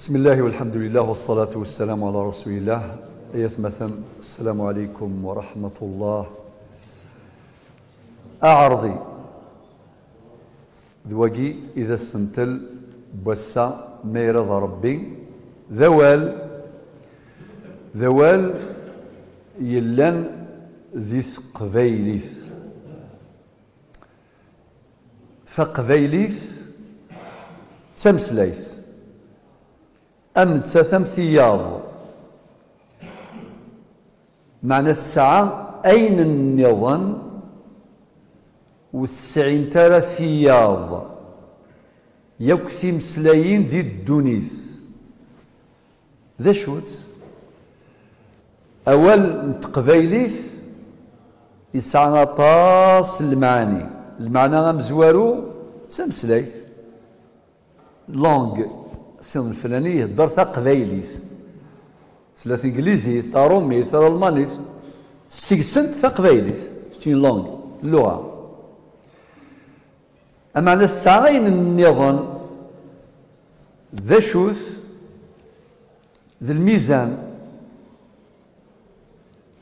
بسم الله والحمد لله والصلاة والسلام على رسول الله. السلام عليكم ورحمة الله. أعرضي ذوقي إذا استنتل بوسا ميرض ربي ذوال يلن ذي ثقبيليث تمسليث أم تثمثياض معنى الساعة أين النظام والسعين ترى ثياض يكثي مسلايين ذي الدونيث ذا شوت أول متقبيليث يسعنا طاس المعاني غمزوارو تمسليث لونج السن الفلاني يهدر تقبيليث ثلاث انجليزي تا رومي تا الماني سيكسنت تقبيليث شتين لونج اللغه. اما على الساعين النظام ذا شوث ذا الميزان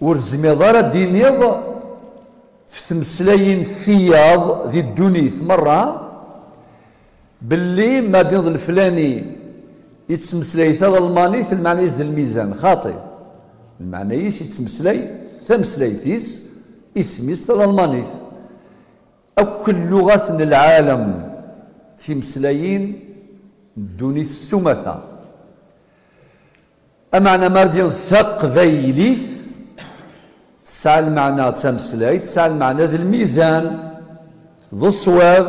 ورزميضار دينيض في تمسلاين الثياض ذي الدونيث مره باللي ما ديض الفلاني يتمسلي ثلاث المانيث المعنيس ديال الميزان خاطئ. المعنيس يتمسلي ثمسليثيس اسميس ثلاث المانيث أكل لغات العالم في مسليين دونيث السمثة. أمعنى مارديون ثقبيليث تسعى المعنى تمسلي تسعى المعنى ذي الميزان ذو الصواب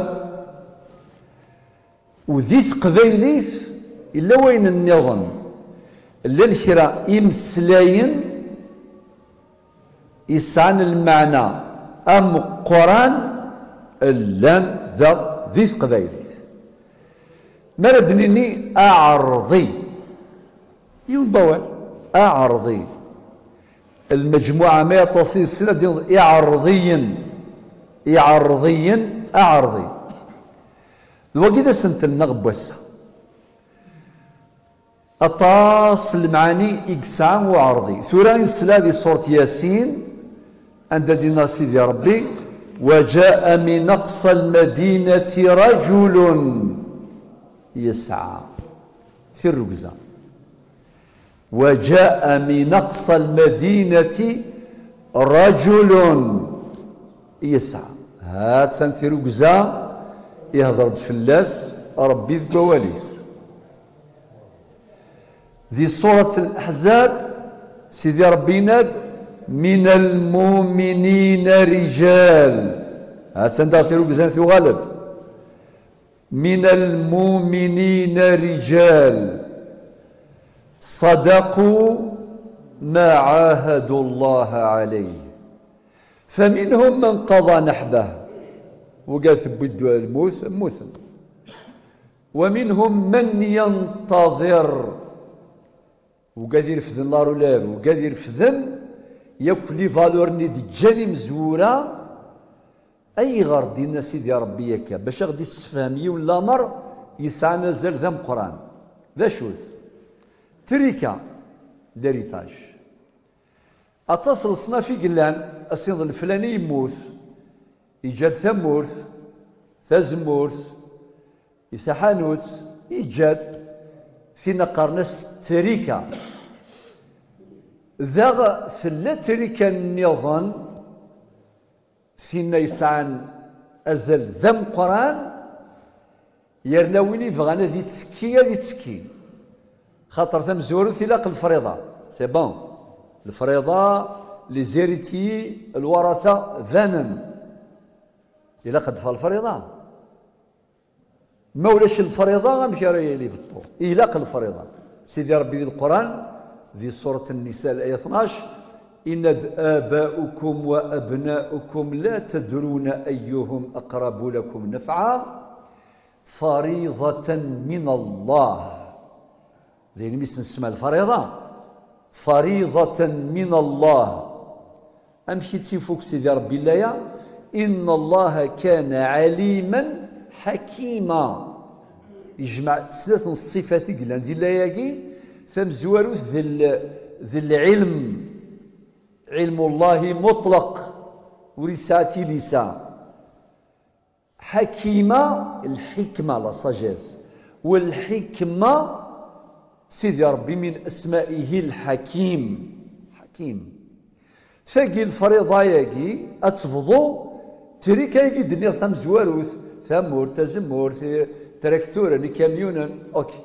وذي ثقبيليث إلا وين النظام إلا الكراء إمسلاين يسعن المعنى أم قرآن إلا ذي ثقبيليث مردنيني أعرضي ينضوي أعرضي المجموعة ما تصير سنة أعرضي الوقيدة سنت النغب وسا أطاس المعاني إقسام وعرضي ثوران سلادي صورة ياسين عند دينا سيدي ربي وجاء من أقصى المدينة رجل يسعى في الركزة وجاء من أقصى المدينة رجل يسعى هاتسان في الركزة يهضر فلاس ربي في بواليس ذي سورة الأحزاب سيدي ربي ناد من المؤمنين رجال هاسان داخل وكزان في غالب من المؤمنين رجال صدقوا ما عاهدوا الله عليه فمنهم من قضى نحبه وقال ثبتوا الموت موثم ومنهم من ينتظر وقال يرفض النار ولاب وقال يرفضن ياكل لي فالور ني دجاني مزوره اي غرض ديالنا سيدي ربي ياكا باش غادي يسفهم يوم الامر يسعى نزل ذم قران ذا شوف تريكا داريتاج اتصل صنا في قلان السيد الفلاني يموت يجاد ثمورث ثزمورث يسحانوت يجاد في نقرنس تريكا ذا ثلا تريكا النظام فينا يسعان أزل ذم قران يرناويني فغانا ذي تسكي خاطر ثم زورو ثلاق الفريضة سي بون الفريضة لزيريتي الورثة ذنن إلا قد فا الفريضة ما ولاش الفريضة غنمشي راه يلي في الطور إلا قد الفريضة سيدي ربي ذي القرآن ذي سورة النساء الآية 12 إن آباؤكم وأبناؤكم لا تدرون أيهم أقرب لكم نفعا فريضة من الله ذي المسن اسمها الفريضة فريضة من الله أمشي تيفوك سيدي ربي الآية إن الله كان عليما حكيما يجمع ثلاث الصفات اللي ندير ياكي ثم زواروث ذي العلم، علم الله مطلق ورساتي لسا حكيمة الحكمة لا ساجيس، والحكمة سيدي ربي من أسمائه الحكيم حكيم. ثقي الفريضة ياكي أتفضو تريكا ياكي دنيا ثم زواروث ثمور تزمور تراكتورا كاميونا اوكي.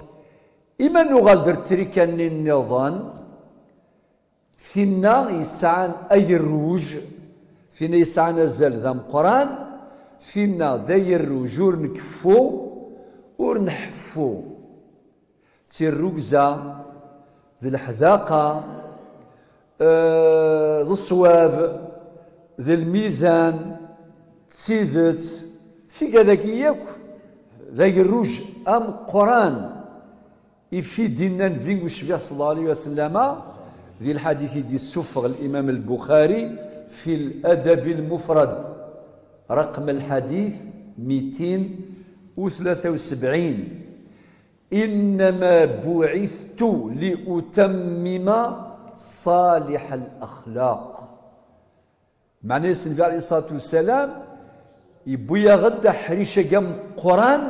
إما نغالدر تريكا النظام فينا يسعان أي الروج فينا يسعان الزال ذا القرآن فينا ذي الروج ورنكفو ورنحفو تي الركزة ذي الحذاقة ذي الصواب ذي الميزان تسيدت في كذاك ياك ذي الروج أم قرآن يفيدنا نفينغو شبيع صلى الله عليه وسلم ذي الحديث دي السفغ الإمام البخاري في الأدب المفرد رقم الحديث 273 إنما بعثت لأتمم صالح الأخلاق. معناه النبي عليه الصلاة والسلام يبويا غدا حريشة جم قرآن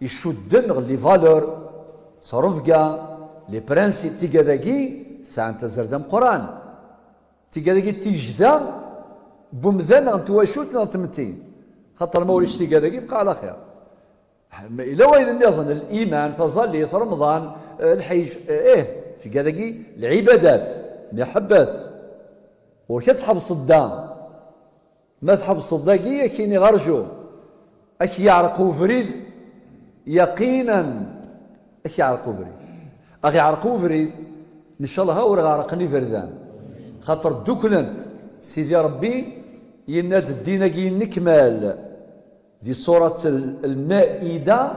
يشدن لي فالور صرفقة لي برانسيب تيكاداكي ساعة تزردم قرآن تيكاداكي تيجدا بمذان غنتواشوت غنتمتين خاطر ما وليش تيكاداكي بقى على خير. إلا وين النظن الإيمان تظلي رمضان الحج في كاداكي العبادات ما حباس وش تحبس الدام ما تحبس الداكي كيني غرجو أكي يعرقو فريد يقينا أكي يعرقو فريد أكي يعرقو فريد ان شاء الله ور غارقني فردان خاطر دوكنت سيدي ربي يناد الدين كي نكمل في سوره المائده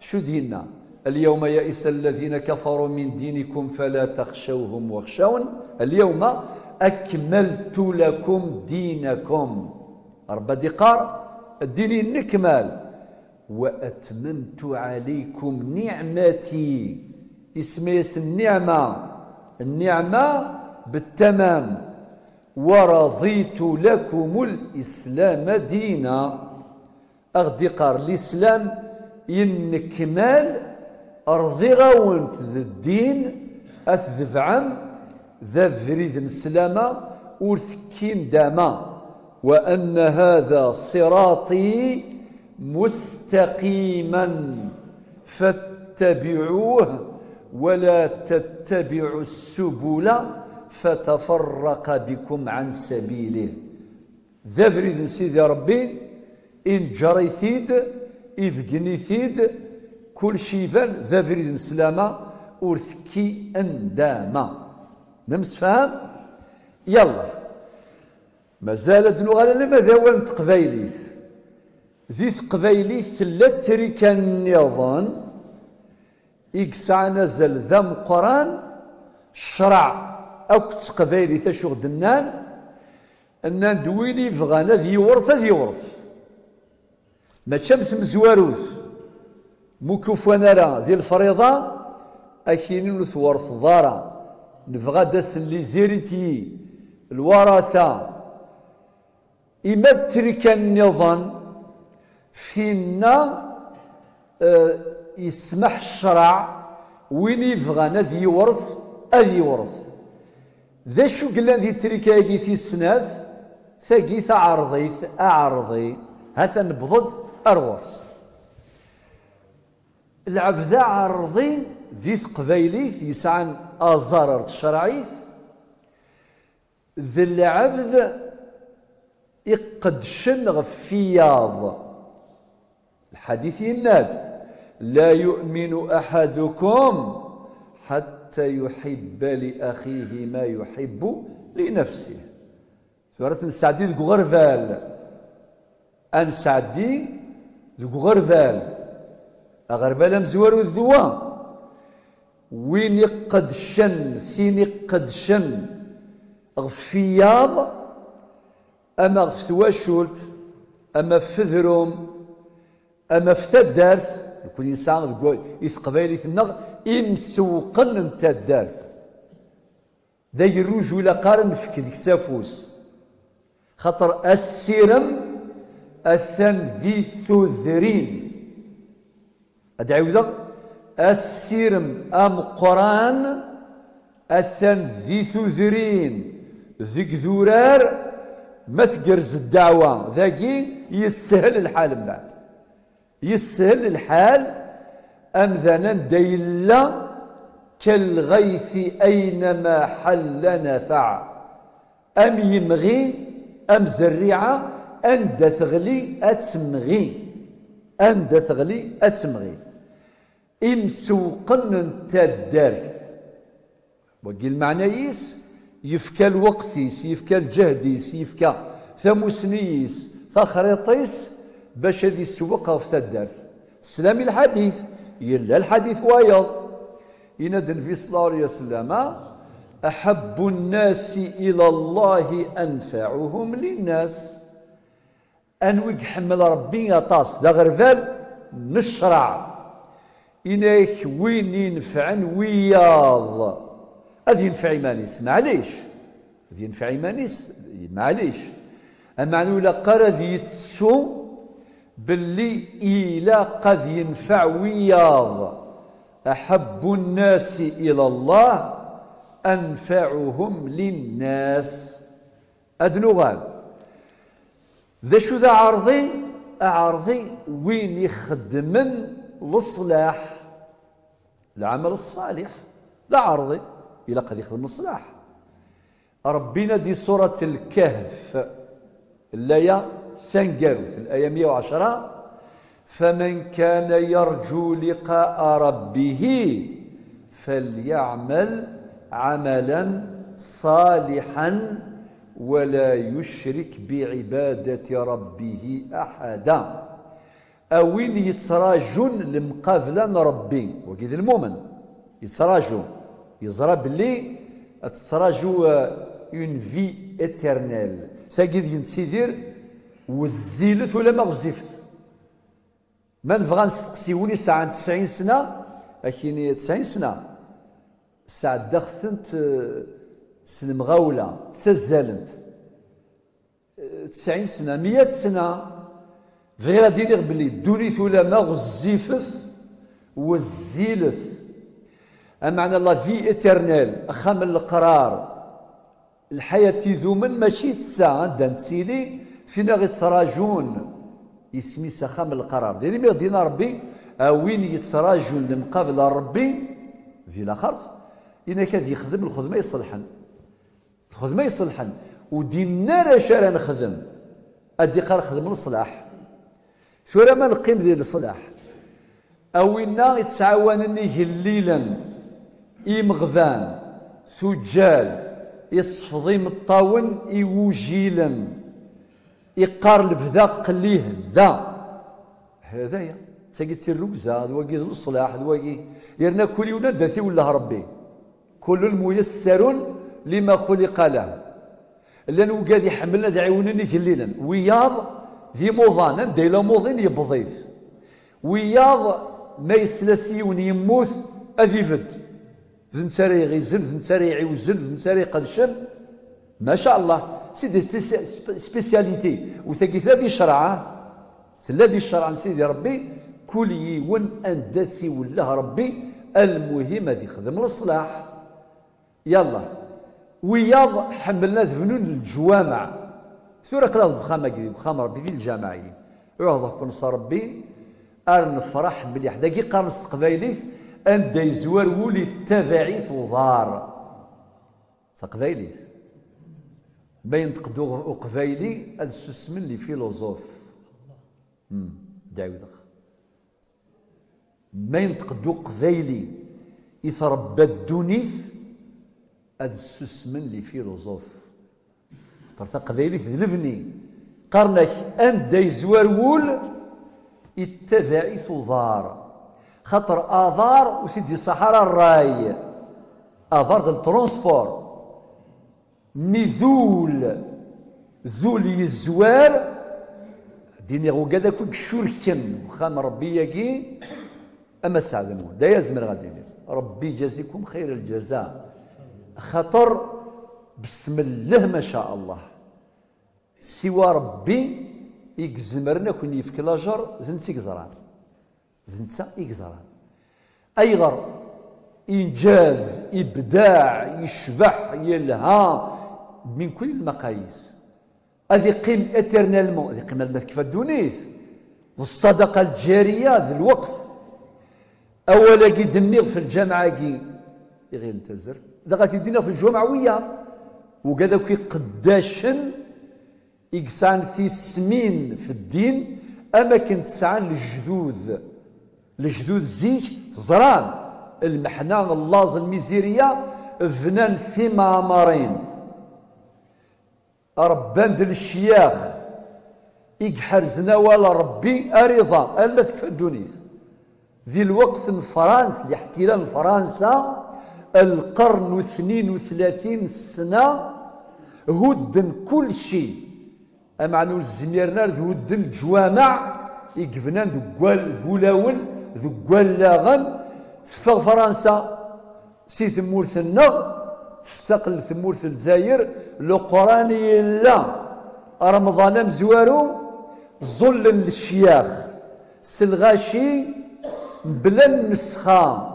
شو دينا اليوم يئس الذين كفروا من دينكم فلا تخشوهم واخشون اليوم اكملت لكم دينكم اربع دقار الدين نكمل واتممت عليكم نعمتي اسمي النعمه النعمة بالتمام ورضيت لكم الإسلام دينا. أغدي قار الإسلام ينكمال أرضي غاونت ذا الدين أثذف عم ذا فريد السلامة ورثكين داما وأن هذا صراطي مستقيما فاتبعوه ولا تتبعوا السبل فتفرق بكم عن سبيله. ذا فريد سيدي ربي إن جريثيد إفقنيثيد كل شيفان ذا فريد سلامة أرثكي أنداما نمس فهم؟ يلا مازال دنوغالا لما ذاولا تقبايليث ذي تقبايليث لا تركا النظام إكسع نزل ذم قران شرع أكت تقبايلي تشغل دنان أن ندويني فغانا ذي ورث ذي ورث ما تشمس مزواروث مكوفانا را ذي الفريضة أكين نوث ورث ضارا نفغا داس اللي زيرتي الوراثة إما ترك النظام فينا يسمح الشرع وين يبغى هذا يورث هذا يورث ذا شو قلنا ذي التركه يجي في السناث ثقيث عرضيث أعرضي هذا نبضد أرورث العبد عرضي ذي ثقبيليث يسعن أزرر الشرعيث ذي العبد يقد شنغ فياض الحديث يناد لا يؤمن أحدكم حتى يحب لأخيه ما يحب لنفسه. سورة نسعدي ذو غرفال أنسعدي ذو غرفال أغرفال أمزور الذوام وين يقد شن فين يقد شن غفياض أما غفثواشولت أما فذرم أما فثدارث يكون انسان يتقبايليت النغ يمسوقن نتا الدارت داير الرجوله قارن في ديك سافوس خاطر السيرم الثم ذي ثذرين ادعيو السيرم ام قران الثم ذي ثذرين ذيك ذرار ما تقرز الدعوه ذاكي يسهل الحال من بعد يسهل الحال أمذنا ديلا كالغيث أينما حل نفع أم يمغي أم زريعة أندى ثغلي أتمغي أندى ثغلي أتمغي إمسوقن نتا الدارث وكي المعنى يس يفكى الوقت يس يفكى الجهد يس يفكى ثموسني يس ثخريط يس باش هذه السوق في الدارث السلام الحديث يلا الحديث وايض ينادن في صلى الله عليه وسلم أحب الناس إلى الله أنفعهم للناس أنوي حمل ربي يطاس دا غرفال نشرع إناك وين ينفعن وياض هذه ينفع إيمانيس معليش هذه ينفع إيمانيس معليش أما أنه لقرد يتسو باللي إلى قد ينفع وياض أحب الناس إلى الله أنفعهم للناس أدنوغان ذا شو ذا عرضي أعرضي وين يخدمن الإصلاح العمل الصالح ذا عرضي إلى قد يخدم الإصلاح ربنا دي سورة الكهف اللي ثنقاروث الآية 110 فمن كان يرجو لقاء ربه فليعمل عملا صالحا ولا يشرك بعبادة ربه أحدا أوين يتراجون لمقابلة ربي وكذا المؤمن يتراجون يزرب لي تتراجو اون في اترنال ثقيد ينسيدير وزيلت ولا ما غزيفت ما نبغى نستقسي وني ساعة 90 سنة أكيني 90 سنة ساعة داخلت سلمغاولة تسازلت 90 سنة 100 سنة غير غادي نغ بلي دونيت ولا ما غزيفت وزيلت معنى لا في إترنال أخا من القرار الحياة ذومن ماشي تساعة دانسيلي فينا غيتراجون يسمي سخام القرار يعني مي غدينا ربي وين يتراجون لمقابل ربي في لاخرت إنا كان يخدم الخدمه يصلحن الخدمه يصلحن ودينا راه شارع نخدم ادي قرار خدم الصلاح ثورا ما نقيم ديال الصلاح اوينا يتعاونني هليلا يمغفان سجال يصفضي من الطاون يوجيلا يقار الفذا قليه ذا هذايا تاقي تير لوكزا دواكي الصلاح دواكي يرنا كل يولاد ذاتي ولا ربي كل ميسر لما خلق له لان وكاد يحملنا دعيونني كليلا وياض ذي موضان اندي لا موضين يبضيف وياض ما يسلسيون يموت اذيفد ذنتاري يغيزن ذنتاري يعوزن ذنتاري يقدشن ما شاء الله سيدي سبيسياليتي وتاكي ثلاثي شرعه ثلاثي شرعه سيدي ربي كل يون انداثي ولا ربي المهم هذه خدم الاصلاح يلا وياض حملنا ذفنون الجوامع ثورة قراض بخامه بخامه ربي في الجامعيين يهضر كون صار ربي نفرح بلي حدا كي قارن تقبايليت اندا يزوار ولي التبعيث وضار تقبايليت باين تقدو قبايلي هاد السوسمن لي فيلوزوف دعيو ذخ باين تقدو قبايلي يتربى الدونيف هاد السوسمن لي فيلوزوف خاطر قبايلي تذلفني قرنك اندا يزوار وول يتبعث ضار خاطر اضار وسيدي الصحراء الراي اضار ديال الترونسبور مذول ذول يزوار ديني غوكا داك الشركم وخام ربي ياكي أما السعادة نون لا يلزم غادي يدير ربي يجازيكم خير الجزاء خطر بسم الله ما شاء الله سوى ربي يكزمرنا كون يفك لاجر ذنتي كزران ذنتا يكزران أيغر إنجاز إبداع يشبح يلها من كل المقاييس هذه قيم اترنالمون هذه قيم كيف الدونيث الصدقة الجارية ذي الوقف أولا كي دنيغ في الجامعة كي غير انت زرت دا غادي دينيغ في الجامعة وياه وكذا كي قداشن إكسان في سمين في الدين أما كنت سعان للجذوذ الجذوذ زيك زران المحنان اللاز الميزيرية فنان في معمرين ربان ديال الشياخ يكحرزنا ولا ربي أرضا ألا تكفى الدونيث ذي الوقت فرنسا لاحتلال فرنسا القرن 32 سنة هدن كل شيء أما نور الزميرنا هدن الجوامع يكفنان ذوال قولاول ذوال لاغن تفاغ فرنسا سي ثمورث النغ تستقل ثمورث الجزائر القرآن يلا رمضان مزوارو ظل للشياخ سلغاشي بلا النسخة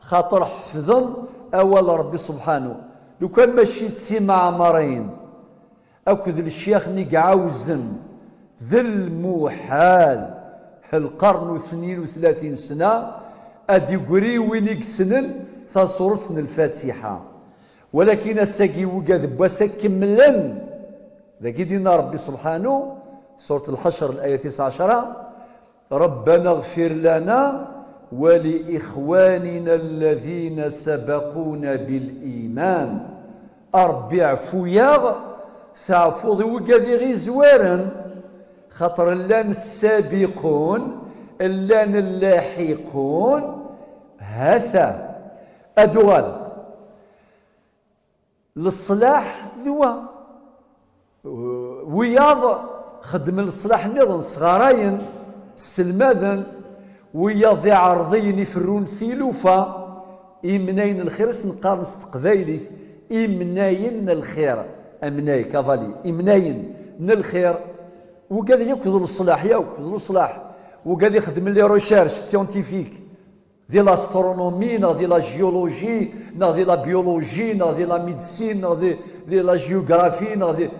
خاطر حفظن أول ربي سبحانه لو كان ماشي تسي معمرين أكد الشياخ نقعاوزن ذي المحال القرن 32 سنة أدي قري وينيكسنن تصورسن الفاتحة ولكن الساقي وقاذب وساكم من لن ذاك دينا ربي سبحانه سورة الحشر الآية 19 ربنا اغفر لنا ولإخواننا الذين سبقونا بالإيمان أربي عفو ياغ ثعفوض وقاذي غي زوارا خطر لان السابقون لان اللاحقون هذا أدوال للصلاح ذوى وياض خدم الصلاح نظن صغارين سلماذن وياض عرضين يفرون ثيلوفا إمناين الخير سنقارن ستقبايلي إمناين الخير أمناي كافالي إمناين الخير وقاد ياكل الصلاح ياكل الصلاح وقاد يخدم لي ريشيرش سيونتيفيك دي لاسترونومي نا دي لا جيولوجي نا دي لا بيولوجي نا دي لا ميديسين نا دي لا جيوغرافي نا دي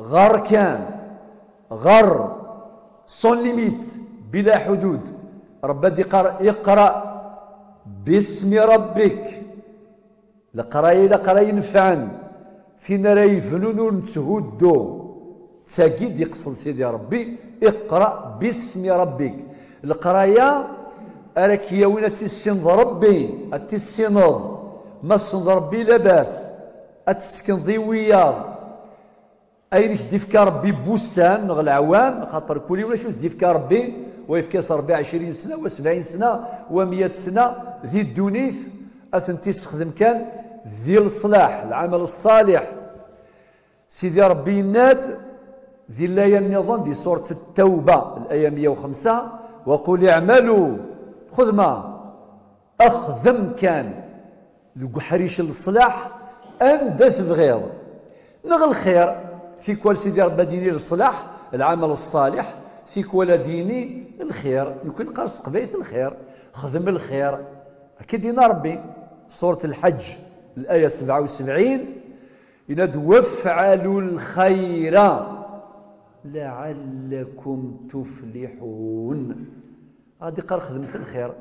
غر كان غر سون ليميت بلا حدود ربي يقرأ باسم ربك لقراي لقراي ينفعن فينا راه يفنون ونتهدو تاكيد يقصد سيدي ربي اقرأ باسم ربك القرايه أراك يا وين تسند ربي تسند ما تسند ربي لاباس تسكن ضي وياض أينك ديفكا ربي بوسان نغ العوام خاطر كولي ولا شوز ديفكا ربي ويفكا صار 24 سنة و 70 سنة و 100 سنة ذي الدونيث أثنتي تستخدم كان ذي الصلاح العمل الصالح سيدي ربي ناد ذي الآية النظام دي سورة التوبة الآية 105 وقل اعملوا خذ ما أخذم كان ذو حريش الصلاح أندا تبغيض نغ الخير في كل سيدي ربي ديني الصلاح العمل الصالح في كل ديني الخير يمكن قرص قبيث الخير خذم الخير أكيد دينا ربي سورة الحج الآية 77 يناد وافعلوا الخير لعلكم تفلحون غادي قال خدمت الخير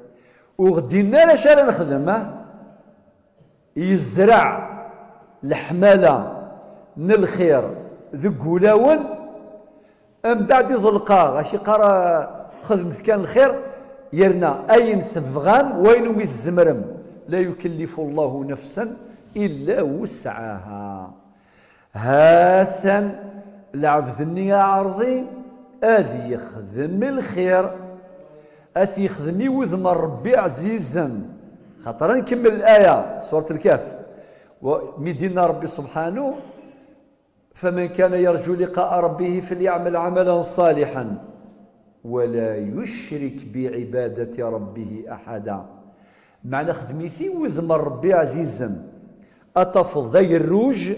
وغدينا لاش انا نخدم يزرع الحماله من الخير ذو قولاون من بعد يظلقا غاشي قرا خدمت كان الخير يرنا اين تبغان وين ويت الزمرم لا يكلف الله نفسا الا وسعها هاثا العبد النية عرضي اذ يخدم الخير أثي خدمي وذم ربي عزيزا خاطر نكمل الآية سورة الكهف ومدينا ربي سبحانه فمن كان يرجو لقاء ربه فليعمل عملا صالحا ولا يشرك بعبادة ربه أحدا. معنى خدميثي وذم ربي عزيزا أطف ذي الروج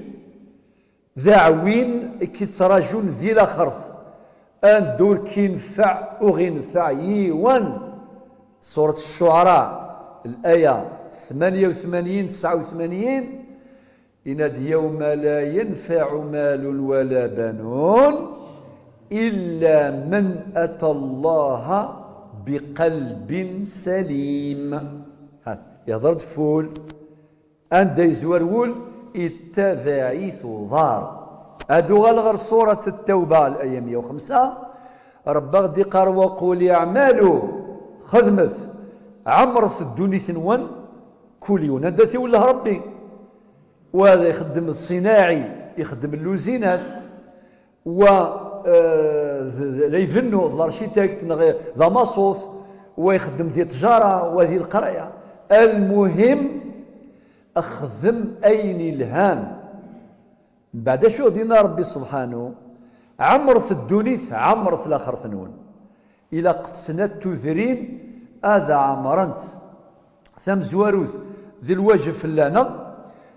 ذاعوين كتراجون ذي لخرف أن دور كينفع وغينفع يوان. سورة الشعراء الآية 88 89 إن يوم لا ينفع مال ولا بنون إلا من أتى الله بقلب سليم. هذا يضرب فول أنت يزورول التذاعيث ضار. هادو غالغر سورة التوبة الآية 105 ربا غدي قار وقولي أعمالو خدمث عمرث الدنيا ثنوان كل يوم هذا يولاه ربي. وهذا يخدم الصناعي يخدم اللوزينات و لا يفنوا الارشيتكت ذا ماسوث ويخدم ذي التجاره وذي القرايه. المهم اخذم اين الهام. من بعد شو دينا ربي سبحانه عمرث الدونيث عمرث الاخر ثنون الى قسنا التذرين هذا عمرنت ثم زواروث ذي الواجب فلانه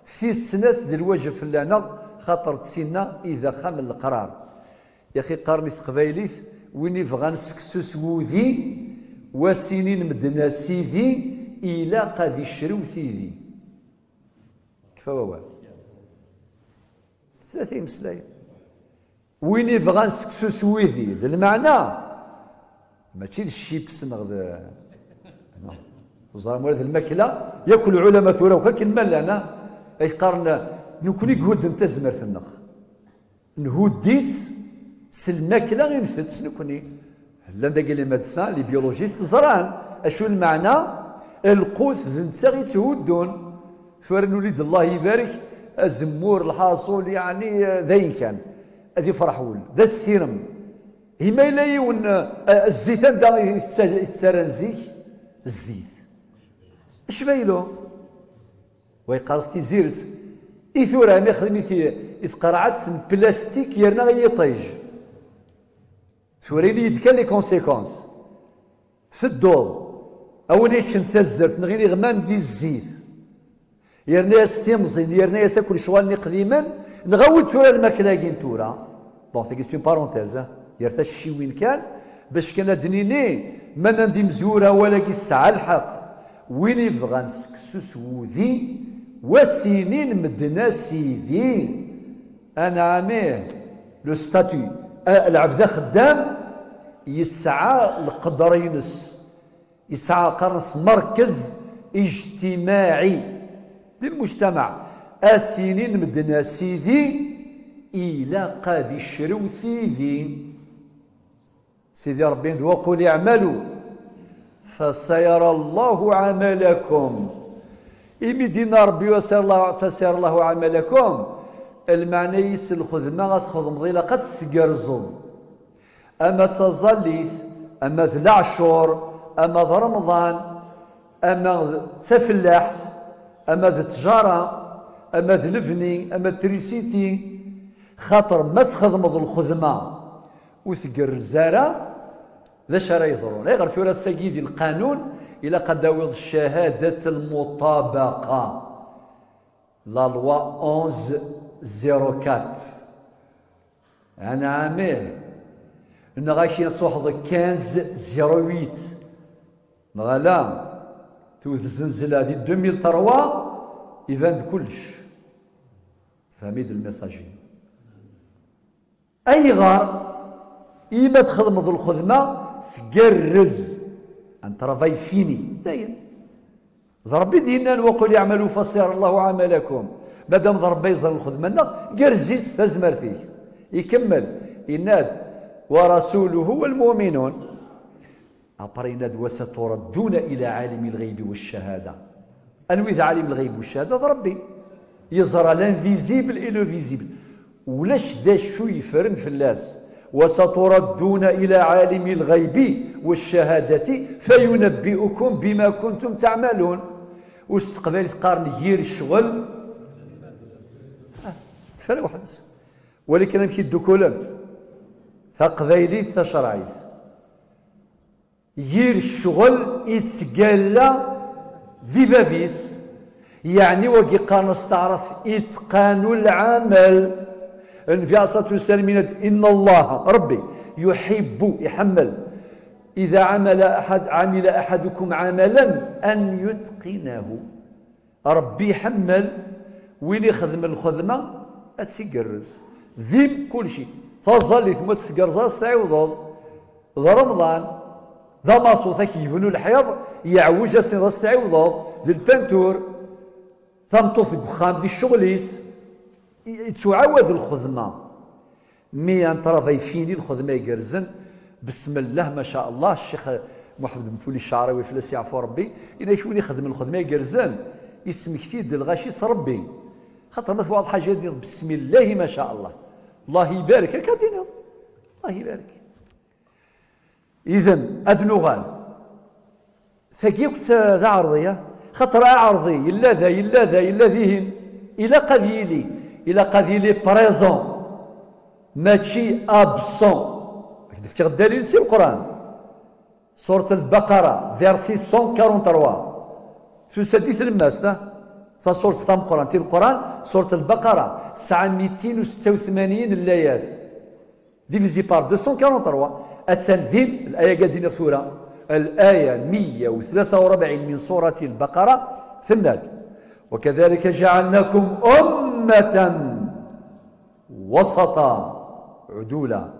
في السنه ذي الواجب فلانه خاطر تسنا اذا خام القرار. يا أخي قارني تقبايليث وين يبغى نسكسو سوذي وسنين مدنا سيدي إلا قد يشرو سيدي كفا ووال 30 مسلايين وين يبغى نسكسو سويدي. ذا المعنى ماشي الشيبس نغد الزرام ولا الماكله ياكل العلماء ثورة وكا كلمه لنا اي قارن نكون يقود انت زمرت النخ نهوديت سلماكله غير نفتس نكوني هلا داك لي ميدسان لي بيولوجيست زران اشو المعنى القوس نتا غير تهدون فرن وليد الله يبارك الزمور الحاصول يعني ذاين كان هذه فرحول ذا السيرم هما الا يون الزيتان دا يتسرنزيك الزيت اش بايلو ويقرصتي زيرت ايثورا ما يخدمي إذ قرعت سن بلاستيك يرنا غير يطيج ثوريني يدكا لي كونسيكونس في الدور أوليتش نتزرت نغير غمان دي الزيت يرنا ياس تيمزين يرنا ياس كل شوالني قديما نغوت تورا الماكلاكين تورا بون سي كيستيون بارونتيز يرتا شي وين كان باش كان دنيني ما ندي مزوره ولا كيسعى الحق وين يبغى نسكسو سوذي وسنين مدنا سيدي أنا عاميه لو ستاتيو العبد خدام يسعى لقدر ينس يسعى قرص مركز اجتماعي للمجتمع اسنين مدنا سيدي الى قاد الشرو سيدي. سيدي ربي وقل اعملوا فسيرى الله عملكم إمدينا ربي فسيرى الله عملكم. المعنى الخدمة غتخدم ظل قد تقرزض أما تظليث أما ذي العشور أما ذي رمضان أما تفلاح أما ذي التجارة أما ذي الفني أما التريسيتي خاطر ما تخدم ذي الخدمة وتقرزارة ذا شرا يضرون غير في سيدي القانون إلى قد وض شهادة المطابقة لا لوا 11 04 انا عاميه ان غاشي نصوحض 15 08 غلا توث الزلزله هذه 2003 يبان كلش فهميد الميساجين اي غار ايما تخدم ذو الخدمه تقرز ان ترافاي فيني داين ضربي دينا وقل يعملوا فسيرى الله عملكم مادام ضربي يزر الخدمه لنا كار زيت تزمرتي يكمل يناد ورسوله والمؤمنون ابر يناد وستردون الى عالم الغيب والشهاده. انوي عالم الغيب والشهاده ضربي يزرى لانفيزيبل اي لو فيزيبل ولاش ذا شو يفرن في الناس وستردون الى عالم الغيب والشهاده فينبئكم بما كنتم تعملون. واستقبال قارن غير الشغل تفرق واحد ولكن ماشي دوكولنت ثقبايليث ثشرعيث يير الشغل يتقالى في بابيس، يعني وكي قانص تعرف إتقان العمل. النبي عليه الصلاة والسلام إن الله ربي يحب يحمل إذا عمل أحدكم عملا أن يتقنه. ربي يحمل وين يخدم الخدمة أتقرز ذيب كل شيء تظل ثم تقرز تعوض ذا رمضان ذا ماصو ذاك يبنو الحيض يعوج راس تعوض ذي البانتور ثمطو في البخام ذي الشغليس يتعاود الخدمه مي ان طرافي فيني الخدمه يقرزن بسم الله ما شاء الله. الشيخ محمد بن فولي الشعراوي فلاس يعفو ربي الا شوين يخدم الخدمه يقرزن يسمكتي د الغاشي ربي خاطر ما واضحه جدي بسم الله ما شاء الله الله يبارك هكا دينو الله يبارك. إذن أدنوغان ثقيقت ذا عرضية خطر عرضي إلا ذا إلا ذا إلا ذهن إلى قذيلي إلى قذيلي بريزون ماشي أبسون. دفتي الدليل سي القرآن سورة البقرة فيرسي 143 في سديث الماس تا سورة تاع القرآن تي القرآن سورة البقرة 286 الآيات ديفيزي بار 243 التنزيل الآية قادين الثورة الآية 143 من سورة البقرة ثمات وكذلك جعلناكم أمة وسطا عدولا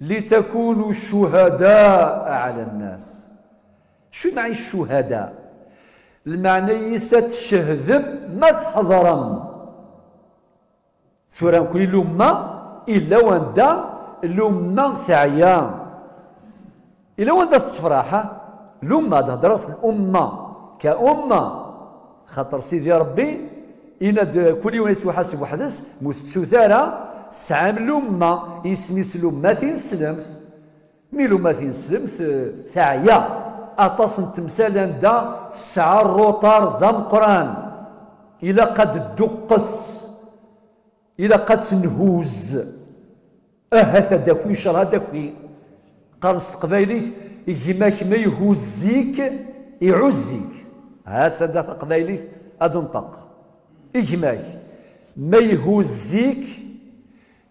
لتكونوا شهداء على الناس. شو معنى الشهداء؟ المعنى يسات شهذب ما تحضرم ثورة كل أمة إلا وندا لما ثعيان إلا وانت الصفراحة لما تهضر في الأمة كأمة خاطر سيدي ربي إن كل يوم يتحاسب وحدس مثثارة سعام لما يسميس لما ثين سلمث مي لما ثين سلمث ثعيا أطاس تمثالا دا سعى الروطار ذا القرآن إلا قد الدقس إلا قد تنهوز هذا داكوي شرها داكوي قرص قبايليك يماك ما يهزيك يعزيك هذا قبايليك أدنطق يماك ما يهزيك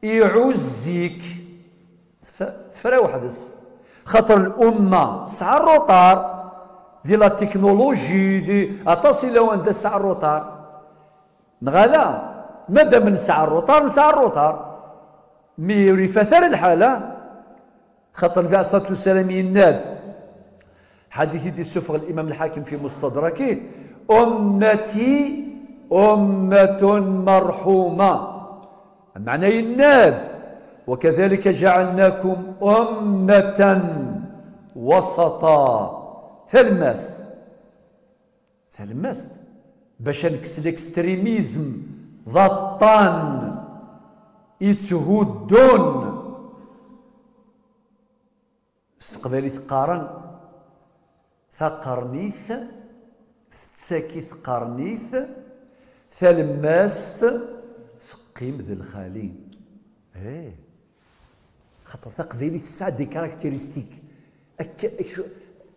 يعزيك فرا وحدس خاطر الأمة تسعى الروطار ديال لا تكنولوجي دي أتصل لو أن تسعى الروطار نغالا مادام نسعى الروطار نسعى الروطار مي يريفثر الحالة خاطر النبي عليه الصلاة والسلام يناد حديث دي سفر الإمام الحاكم في مستدركه أمتي أمة مرحومة معنى يناد وكذلك جعلناكم أمة وسطا تلمست باش نكس الإكستريميزم ذا الطان يتهدون استقبالي ثقارن ثقرنيث تساكي ثقرنيث ثلماست ثقيم ذي الخالين. ايه خاطر ثقبالي تسع دي كاركتيريستيك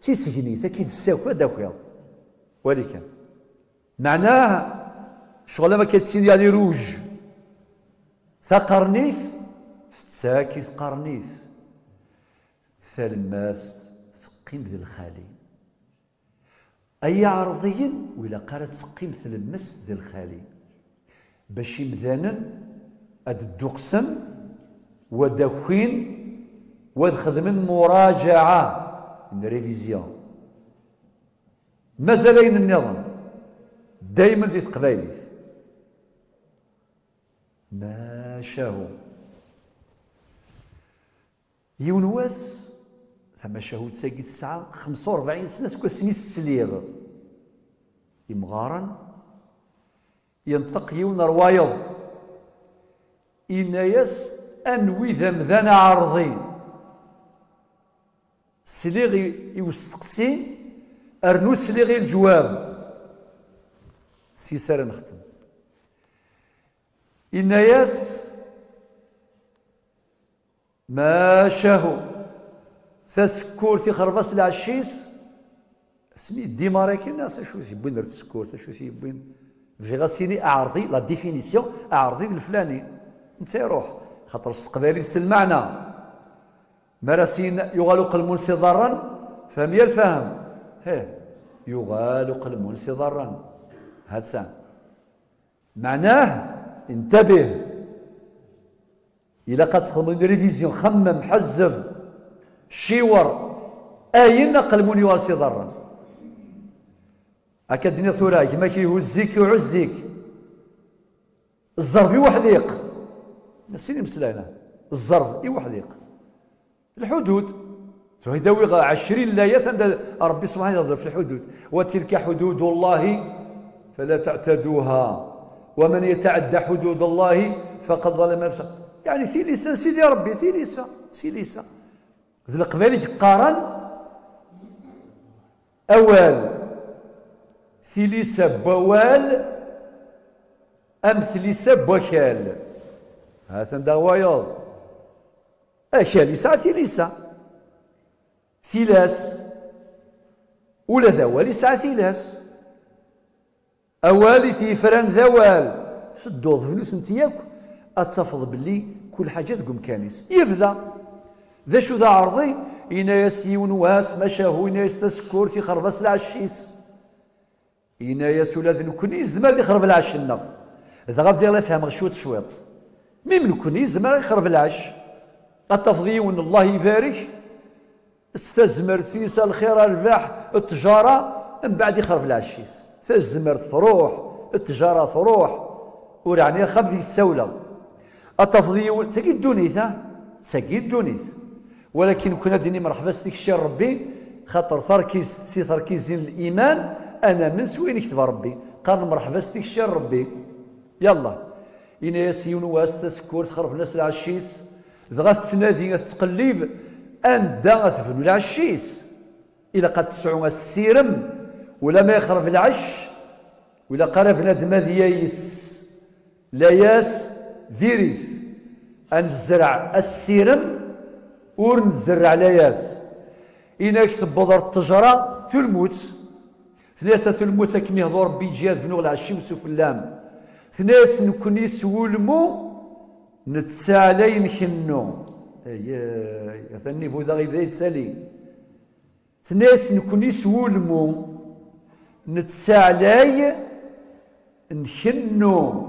تيسجني ثاكي تساكو هذاك ولكن معناه شغل ما كتسيني يعني روج ثقرنيث فتساكي ثقرنيث ثلماس ثقيم ذي الخالي أي عرضيين ولا قالت ثقيم ثلماس ذي الخالي باش يمذانن أد الدقسن وداخين وخدمن مراجعة ريفيزيون مازالين النظام دايما ذي ثقبايليث ما شاهو يونواس ثم شاهو تساقي الساعة 45 سنة سكو سميت السليغ يمغارا ينطق يون روايض إناياس أنوي ذمذان عرضي السليغ يوستقسي أرنو سليغي الجواب سيسارة نختم الناس ما شاهو فسكور في خربص العشيس سمي دي ماركينا شو يبين درت السكور شو يبين في غاسيني اعرضي لا ديفينيسيون اعرضي الفلاني انت يروح خاطر استقبالي سلمعنا مراسين يغالق المنسي ضرا فهمي الفهم هيه يغالق المنسي ضرا هاتسان معناه انتبه إلا قد تخدم ريفيزيون خمم حزب شيور أين قلموني وارسي ضرا هكا الدنيا ثوراك ما كيهزيك يعزيك الظرف يوحديق سيني مسلانا الظرف يوحديق الحدود تهداوي 20 لاية ربي سبحانه يهضر في الحدود وتلك حدود الله فلا تعتدوها ومن يتعدى حدود الله فقد ظلم نفسه يعني في لسان سيدي ربي في لسان سي لسان ذل قبالي قارن أول في لسان بوال أم في لسان بوكال هاتا دوايض أشال لسان في لسان ثلاث ولا ذوال لسان ثلاث أوالي في فران ذوال سدوض فلوس نتياك أتصفض باللي كل حاجة تقوم كانيس يبدا ذا شو ذا عرضي إنايس يونواس مشاهو إنايس تسكور في خرباس العشيس إنايس ولاد نكوني زمان يخرب العش النغ إذا غادي الله يفهم شويط شويط ميم نكوني زمان يخرب العش التفضي ون الله يبارك استزمر فيس الخير الرباح التجارة من بعد يخرب العشيس تزمر تروح التجاره تروح ورعني خبدي السوله التفضيل تاكي الدونيث تاكي الدونيث ولكن كنا ديني مرحبا سيك الشيء ربي خاطر تركيز سي تركيز الايمان انا من سوين يكتب ربي قال مرحبا سيك الشيء ربي يلا انا ياسين واس تسكور تخرف الناس العشيس ذا السنادي تقليب ان دا تفنوا العشيس الى قد تسعوا السيرم ولا ما يخرب العش ولا قرفنا دماذيايس لا ياس ذيريف انزرع السيرم ونزرع لا ياس إناك تبضر التجرة تلموت ثلاثة تلموت كم يهضر ربي يجي ذنوغ العشي وسوف اللام ثلاث نكوني سولمو نتسالي نكنو يا ثاني فوذا غير يتسالي ثلاث نكوني سولمو نتساعلاي نكنو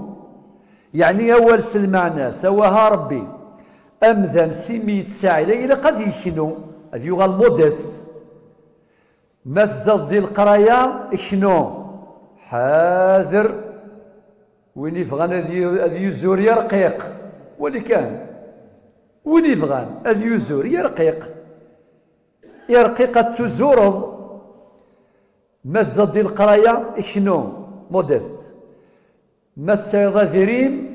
يعني اول سلمعنا سواها ربي امذن سيمي يتساعلاي الى قد يكنو هذا يغال مودست ما تزاد ديال القرايه اكنو حاذر وين يفغان هذا يزور يا رقيق ولي كان وين يفغان هذا يزور يا رقيق يا رقيقه تزورض ما تزاد ديال القرايه شنو مودست ما تسايضا ذريم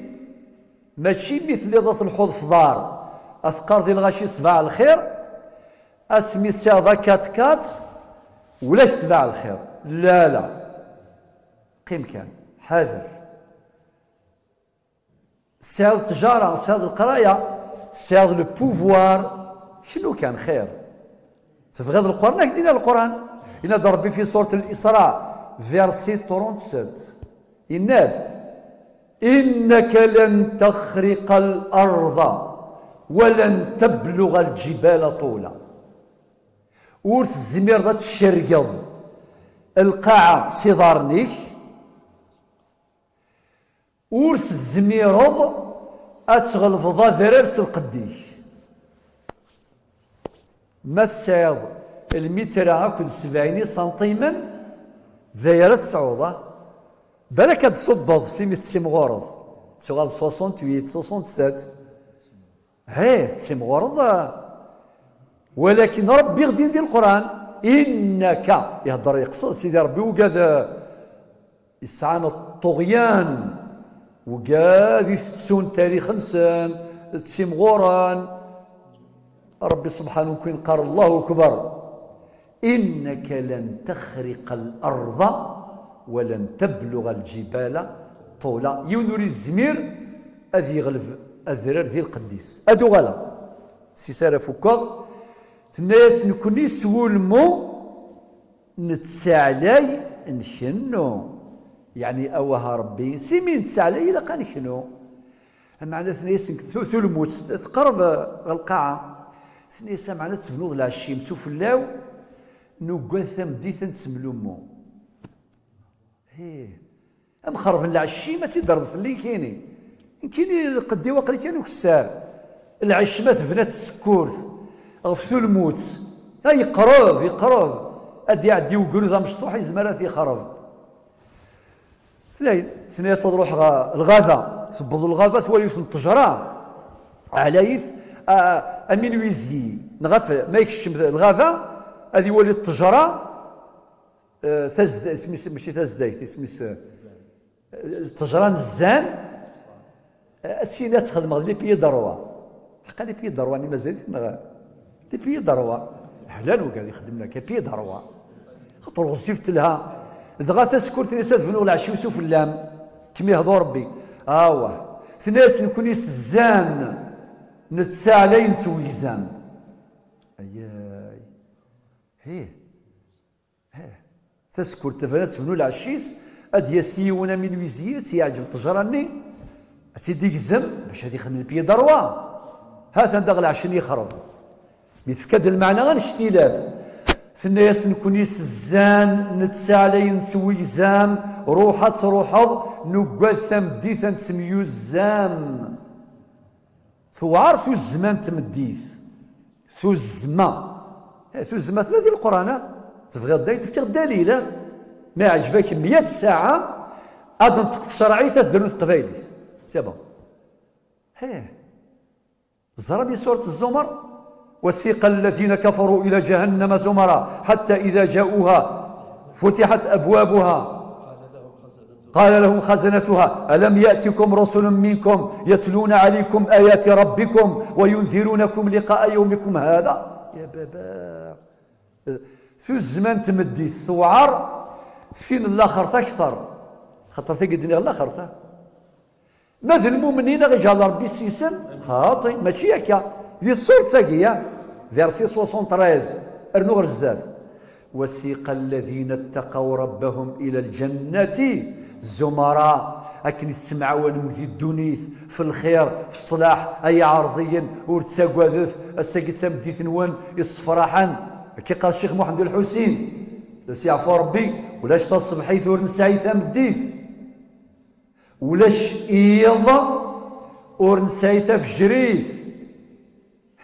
ماشي مثل ضات الحوض في دار اثقار ديال الغاشي صباع الخير اسمي سايضا كات كات ولا صباع الخير لا لا قيم كان حاذر سايض التجاره سايض القرايه سايض لو بوفوار شنو كان خير في غير القران هاك دينا القران إن ربي في سورة الإسراء فيرسي 37 يناد إنك لن تخرق الأرض ولن تبلغ الجبال طولا ورث الزمير ذات الشرقض القاعة سيدارنيك ورث الزميرض أتغلفظ ذرارس القديك ما تسايض المتر هاكد 70 سنتيما دايره الصعوبه بالك تصبض سيمي تسمغرض تغال 68 67 هي تسمغرض ولكن ربي غدي ندير القران انك يهضر يقصد سيدي ربي وكذا يسعان الطغيان وكاد يستسون تاريخ نسان تسمغوران ربي سبحانه كين قال الله اكبر إنك لن تخرق الأرض ولن تبلغ الجبال طولا يونوري الزمير أذي يغلب الذرار ذي القديس أدو غلا سي سارة فكاغ الناس نكوني سولمو نتساعلاي نكنو يعني اوها ربي سيمين تساعلاي إلا قا نكنو معنى ثنيس ثلمو تقرب القاعة ثنيس معنى تبنوض العشيم سوفلاو نوكان ثمديثا تسملمو ايه ام خرف العشيم ما تيضرب في اللي كايني كايني قدي واقلي كانو كسار العشمه تبنات السكورث غفثو الموت ها يقرب يقرب ادي يعدي وقولو ذا مشطوح يزمر في خرب ثنيا تروح الغابه تبض الغابه تولي التجره علايف امينويزي نغف ما يكشم الغابه هذه ولي التجره اسمي ماشي تزدايت اسمي التجران الزان السينات تخدم لي بي دروا حقا لي بي دروا يعني مازال لي بي دروا حلال وكاع يخدمنا كبي دروا خاطر غزيفت لها دغا تسكرت ناس تبنوا العشي وسوف اللام كما يهضر ربي اوا ثناس نكون الزان نتسالين تويزان اياي هيه تسكر تفنات تبنوا العشيس ادياسي وانا من ويزيات يعجب التجراني تيديك الزم باش هادي يخدم البي دروا هاتا داغ العشن يخرب يتفكد المعنى غير اختلاف ثناياس نكون الزان نتسالي نسوي زام روحه تروحض نقاد ثمديث نسميو الزام ثوار ثو الزمان تمديث ثو الزما ثو الزما ثلا ديال القران تبغي داي تفتي دليل ما عجبك 100 ساعه غادي تنطق شرعي تديرو القبايلي سي بون هيه زربي سوره الزمر وسيق الذين كفروا الى جهنم زمرا حتى اذا جاءوها فتحت ابوابها قال لهم خزنتها الم ياتكم رسل منكم يتلون عليكم ايات ربكم وينذرونكم لقاء يومكم هذا يا بابا في الزمان تمدي الثوار فين الاخر تكثر خاطر تقدني الاخر تا مثل المؤمنين غيجي على ربي السيسن خاطي ماشي هكا ذي الصورة تاكية فيرسي 73 ارنو غير زداد وسيق الذين اتقوا ربهم الى الجنة زمراء اكن يسمعون في الدنيث في الخير في الصلاح اي عرضيا ورتاكواذث الساكي تمديث نوان يصفرحا كي قال الشيخ محمد الحسين سي عفو ربي ولاش تصبحي ثور نسعي ثمديث ولاش ايض ورنسعي ثفجريث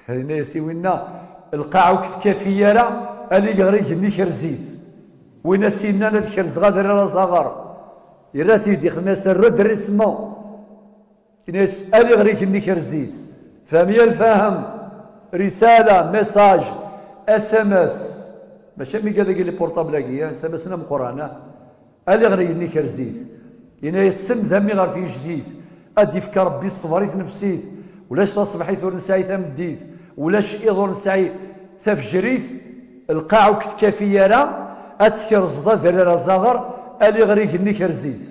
هنا يا سي وينا القاع كافيه راه اللي غير يجني شرزيث وين سينا الكرز غادر راه صغار يرا تيدي خمس الرد رسمو الناس اللي غير يجني شرزيث فهمي الفهم رساله ميساج اس ام اس ماشي مي قال لي بورطابل كيا اس ام اس نم قرانا اللي غير نيكر زيت ينا السن ذمي غير في جديد ادي فكر ربي الصبر نفسيت ولاش تصبحي ثور نسعي ثمديث ولاش اضر نسعي ثفجريث القاع وكتكافيه راه اتسكر زدا ذرا راه صغر اللي غير نيكر زيت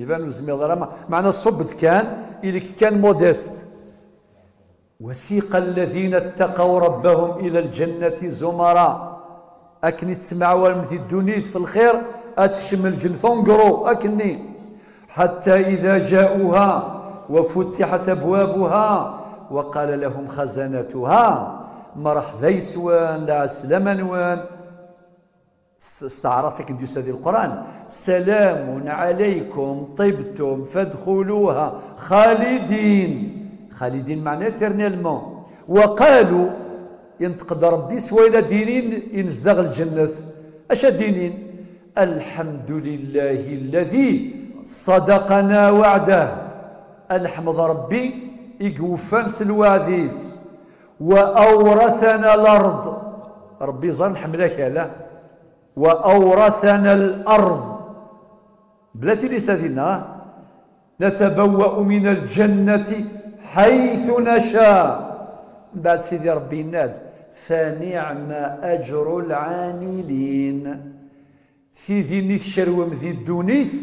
يبان لازم يضرب معنا الصبت كان اللي كان مودست وسيق الذين اتقوا ربهم الى الجنه زمرا اكني تسمعوا مثل الدنيا في الخير اتشمل جنثون قرو اكني حتى اذا جاءوها وفتحت ابوابها وقال لهم خزنتها مرحبا يسوان لا سلمنوان استعرفتك ديوس هذه القران سلام عليكم طبتم فادخلوها خالدين خالدين معناه ترنيلمون وقالوا ينتقد ربي سوينا دينين ينزدغ الجنة أشا دينين الحمد لله الذي صدقنا وعده الحمد ربي يقوفان سلواذيس وأورثنا الأرض ربي ظن حملك لا وأورثنا الأرض بلاتي لسادنا نتبوأ من الجنة حيث نشاء بعد سيدي ربي ناد فنعم أجر العاملين في ذي الشروم ذي الدونيث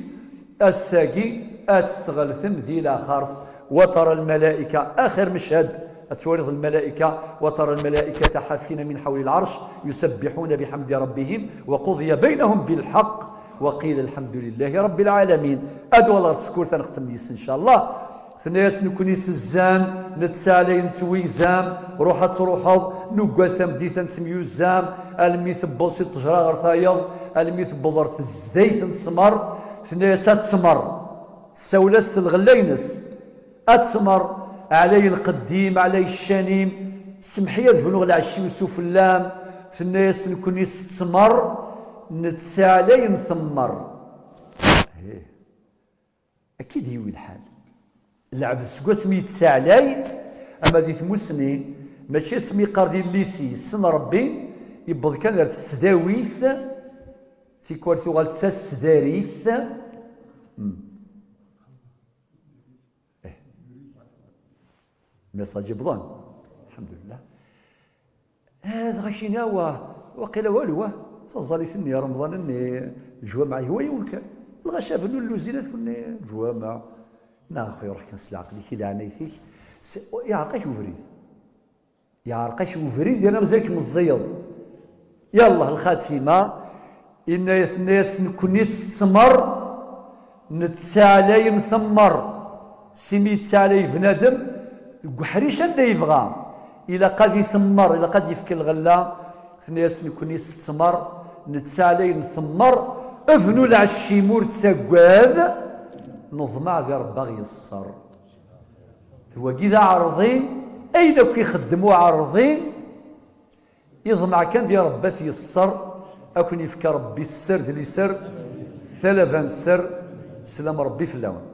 الساقي أتستغلثم ذي الآخر وترى الملائكة آخر مشهد التوارث الملائكة وترى الملائكة حافين من حول العرش يسبحون بحمد ربهم وقضي بينهم بالحق وقيل الحمد لله رب العالمين. هادو الله تسكور تنختم ليس إن شاء الله. ثناس نكوني سزام نتسالي نسوي زام روحة تروحض نقوى ثمدي تنسميو زام المي ثبو سي الطجرة غير ثايض المي ثبو ضرث الزيت نسمر ثناس تسمر تساولاس الغلاينس أتسمر علي القديم علي الشنيم سمحية الفلوغ العشي وسوف اللام ثناس نكوني ستسمر نتسالي نثمر. أكيد يوي الحال العبد سكوا سمي يتسالي أما ذي ثموسني ماشي سمي قاردي الليسي سن ربي يبض كان غير تسداويث في كوارثو غال تسداريث ميساجي بضان الحمد لله. هذا غاشي ناوى وقيل والو تزاليثني يا رمضان اني الجوامع هو يمكن الغشا بنو اللوزينات كنا الجوامع نا اخويا روح كنسل عقلي كي لعنيتيك يعرقاش وفريد يعرقاش وفريد انا مازالك مزيض. يلا الخاتمه ان الناس نكوني نستمر نتسالي نثمر سميت سالي بنادم القحريش اللي يبغى إلا قد يثمر إلا قد يفكي الغلة ثنياس نكوني ستمر نتسالي نثمر افنو العشيمور تساقاذ نظمع غير باغي يسر. هو كذا عرضي أين كيخدموا عرضي يضمع كان ديال ربا في السر أكون يفكى ربي السر ذلي سر ثلاثا سر سلام ربي في اللون.